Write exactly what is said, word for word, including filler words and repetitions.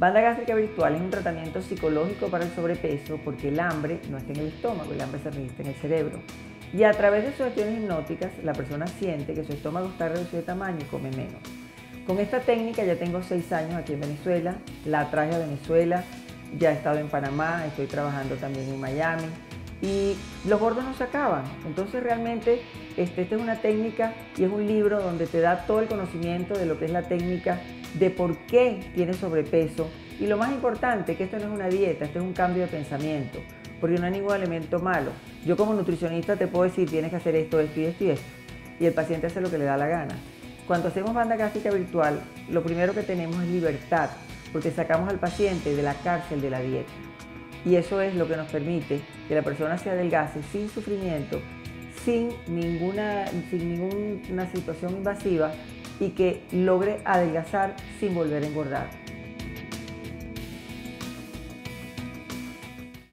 Banda gástrica virtual es un tratamiento psicológico para el sobrepeso porque el hambre no está en el estómago, el hambre se registra en el cerebro. Y a través de sugestiones hipnóticas, la persona siente que su estómago está reducido de tamaño y come menos. Con esta técnica ya tengo seis años aquí en Venezuela, la traje a Venezuela, ya he estado en Panamá, estoy trabajando también en Miami y los gordos no se acaban. Entonces realmente este, esta es una técnica y es un libro donde te da todo el conocimiento de lo que es la técnica, de por qué tienes sobrepeso y lo más importante que esto no es una dieta, esto es un cambio de pensamiento porque no hay ningún alimento malo. Yo como nutricionista te puedo decir tienes que hacer esto, esto y esto y esto y el paciente hace lo que le da la gana. Cuando hacemos banda gástrica virtual, lo primero que tenemos es libertad porque sacamos al paciente de la cárcel de la dieta y eso es lo que nos permite que la persona se adelgace sin sufrimiento, sin ninguna, sin ninguna situación invasiva y que logre adelgazar sin volver a engordar.